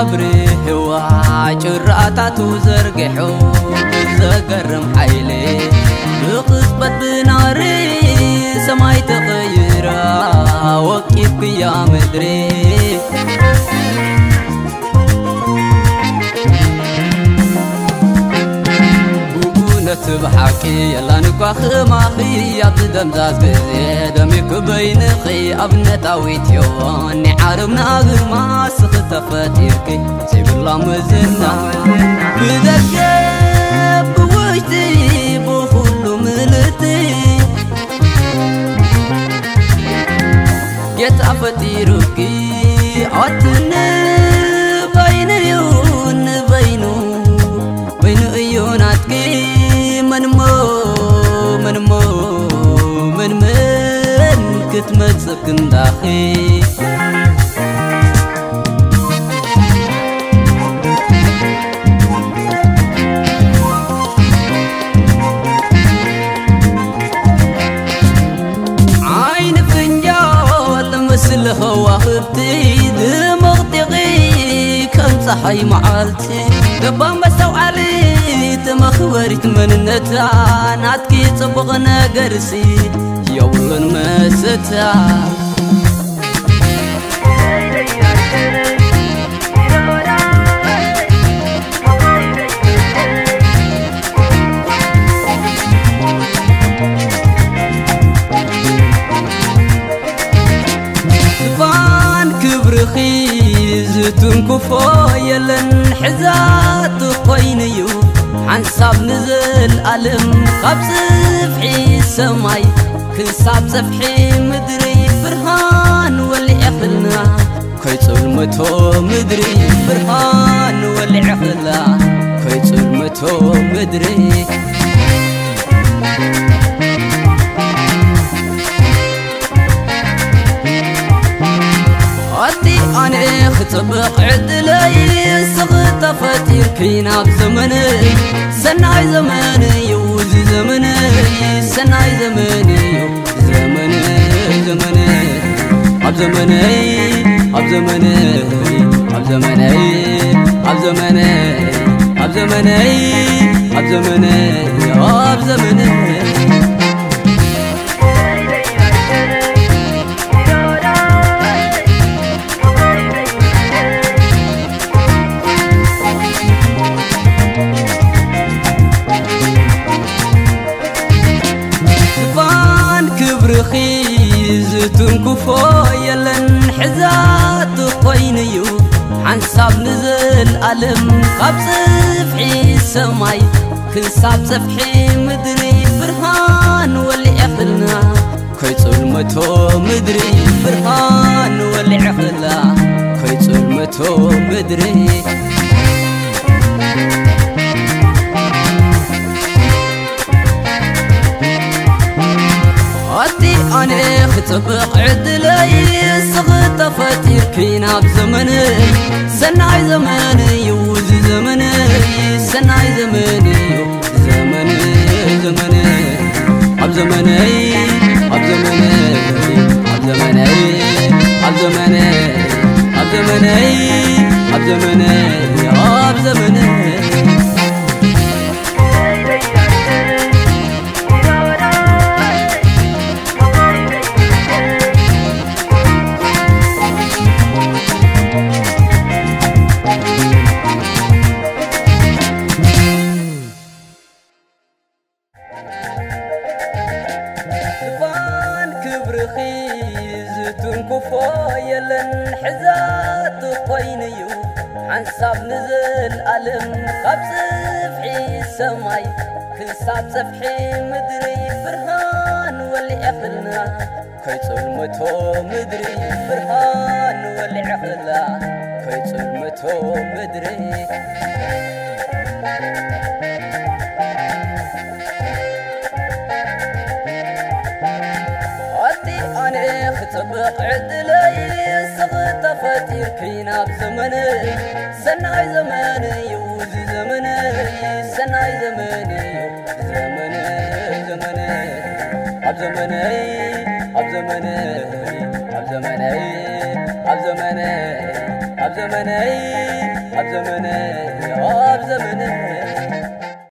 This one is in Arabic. أبري وعشر أتاتو زرقحو زقرم حيلي بقصبت بناري سماي تغيرا وكيف يا مدري تبحكي يلا نكوخ ماخي يا قدام زاز بزي دمك بينخي أبنتاويت يوان نعربنا غير ماسخ تفاتيركي سيب الله مزنا بذكب بوجتي بخلو ملتي يتعفتيركي عطنا بين يون بينو ايوناتكي من كتمتسك نداخي عين فنجال مثل هواهبتي دمغتغي كم صحي معالتي دبا مسو علي تمخورت من نتا ناتكي تبغنا قرسي يولن مستا فان كبرخي زتنكفو يلن حزات قينيو عنصاب نزل ألم خبز صفحي السماي كل صاب صفحي مدري برهان والعقلنا كيتول متو مدري برهان والعقلنا كيتول متو مدري أنا خطبق عدلي سقط فتير كينا بزمني سناي زمني يوز زمني سناي زمني زمني زمني أبزمني أبزمني أبزمني أبزمني أبزمني أبزمني أبزمني يلن حزات قينيو عنصاب نزل ألم خب صفحي السماي كل صاب صفحي مدري برهان والعقلنا كيتول متو مدري برهان والعقلنا كيتول متو مدري أنا خطبق عدلي سقط فتير كينا بزمني سناي زمني يوز زمني سناي زمني يوز زمني زمني أبزمني أبزمني أبزمني أبزمني أبزمني أبزمني أبزمني أبزمني أبزمني أبزمني أبزمني.